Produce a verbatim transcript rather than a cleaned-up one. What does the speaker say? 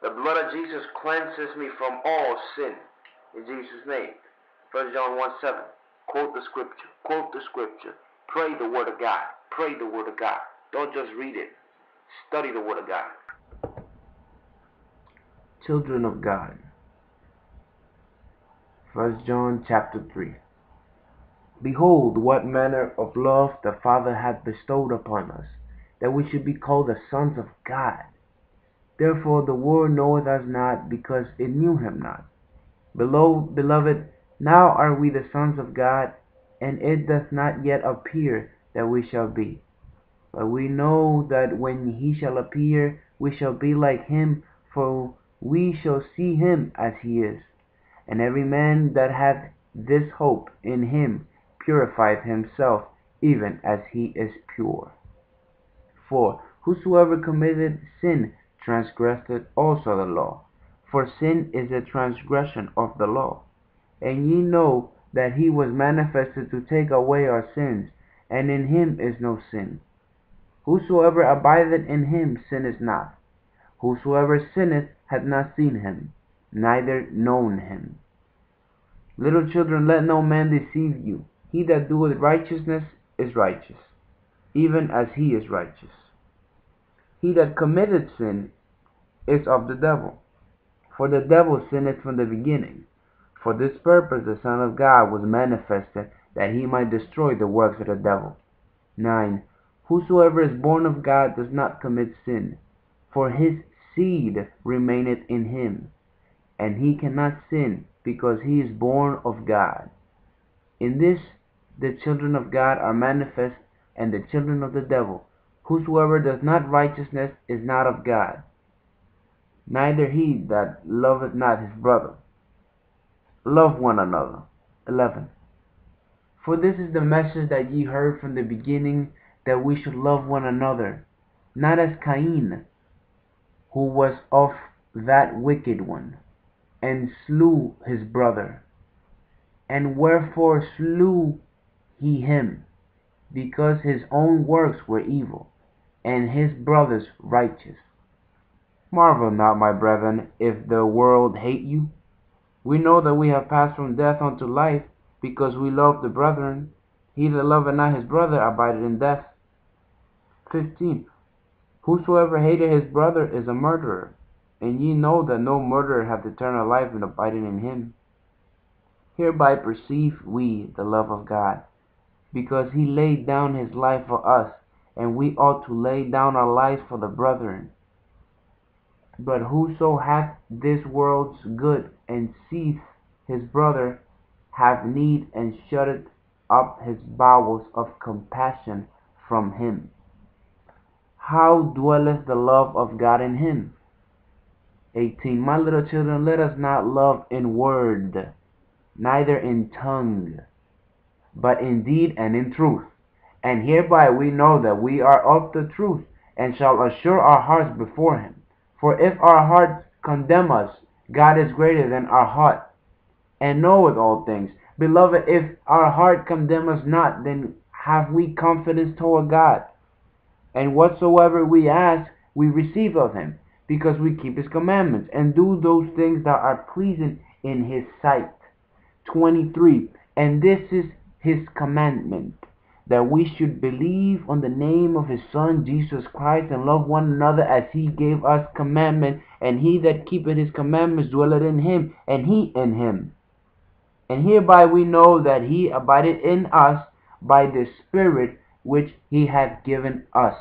The blood of Jesus cleanses me from all sin. In Jesus' name. First John one seven. Quote the scripture. Quote the scripture. Pray the word of God. Pray the word of God. Don't just read it. Study the word of God. Children of God. First John chapter three. Behold, what manner of love the Father hath bestowed upon us, that we should be called the sons of God. Therefore the world knoweth us not, because it knew him not. Beloved, now are we the sons of God, and it doth not yet appear that we shall be. But we know that when he shall appear, we shall be like him, for we shall see him as he is. And every man that hath this hope in him purifieth himself, even as he is pure. For whosoever committeth sin transgresseth also the law, for sin is a transgression of the law. And ye know that he was manifested to take away our sins, and in him is no sin. Whosoever abideth in him sinneth not. Whosoever sinneth hath not seen him, neither known him. Little children, let no man deceive you. He that doeth righteousness is righteous, even as he is righteous. He that committeth sin is of the devil, for the devil sinneth from the beginning. For this purpose the Son of God was manifested, that he might destroy the works of the devil. nine. Whosoever is born of God does not commit sin, for his seed remaineth in him, and he cannot sin, because he is born of God. In this the children of God are manifest, and the children of the devil. Whosoever does not righteousness is not of God, neither he that loveth not his brother. Love one another. eleven. For this is the message that ye heard from the beginning, that we should love one another, not as Cain, who was of that wicked one, and slew his brother. And wherefore slew he him? Because his own works were evil, and his brother's righteous. Marvel not, my brethren, if the world hate you. We know that we have passed from death unto life, because we love the brethren. He that loveth not his brother abideth in death. fifteen. Whosoever hateth his brother is a murderer, and ye know that no murderer hath eternal life and abiding in him. Hereby perceive we the love of God, because he laid down his life for us, and we ought to lay down our lives for the brethren. But whoso hath this world's good, and seeth his brother have need, and shutteth up his bowels of compassion from him, how dwelleth the love of God in him? eighteen. My little children, let us not love in word, neither in tongue, but in deed and in truth. And hereby we know that we are of the truth, and shall assure our hearts before him. For if our hearts condemn us, God is greater than our heart, and knoweth all things. Beloved, if our heart condemn us not, then have we confidence toward God. And whatsoever we ask, we receive of him, because we keep his commandments, and do those things that are pleasing in his sight. twenty-three. And this is his commandment, that we should believe on the name of his Son, Jesus Christ, and love one another as he gave us commandment. And he that keepeth his commandments dwelleth in him, and he in him. And hereby we know that he abideth in us, by the Spirit which he hath given us.